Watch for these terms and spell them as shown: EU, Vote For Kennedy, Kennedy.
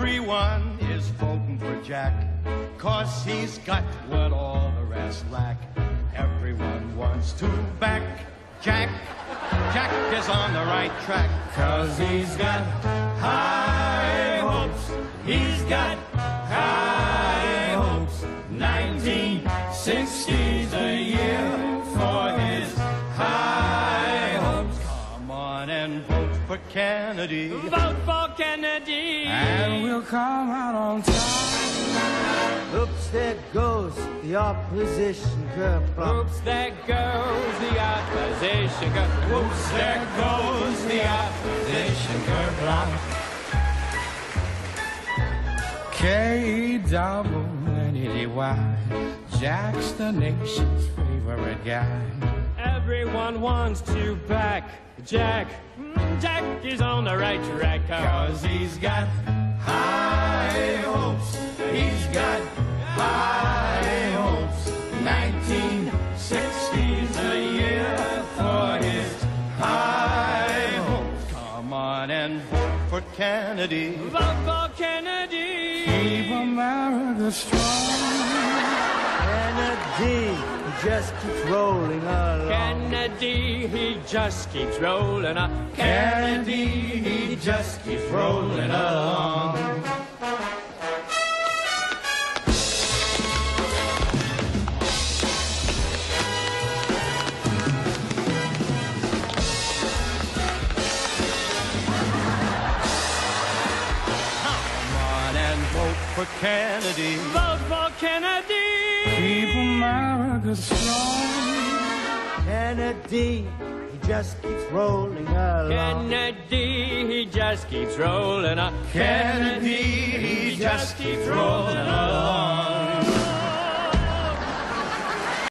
Everyone is voting for Jack, 'cause he's got what all the rest lack. Everyone wants to back Jack. Jack is on the right track, 'cause he's got high hopes. He's got high hopes. 1960's a year for his high hopes. Come on and vote for Kennedy. Vote for Kennedy. And we'll come out on top. Oops, there goes the opposition girl. Oops, there goes the opposition girl. Oops, there goes the opposition girl. K-E-double-N-E-D-Y, Jack's the nation's favorite guy. Everyone wants to back Jack. Jack is on the right track, 'cause he's got high hopes. He's got high hopes. 1960's a year for his high hopes. Come on and vote for Kennedy. Vote for Kennedy. Keep America strong. Kennedy, he just keeps rolling along. Kennedy, he just keeps rolling along. Kennedy, he just keeps rolling along. Vote for Kennedy. Vote for Kennedy. Keep America strong. Kennedy, he just keeps rolling along. Kennedy, he just keeps rolling along. Kennedy, he just keeps rolling along.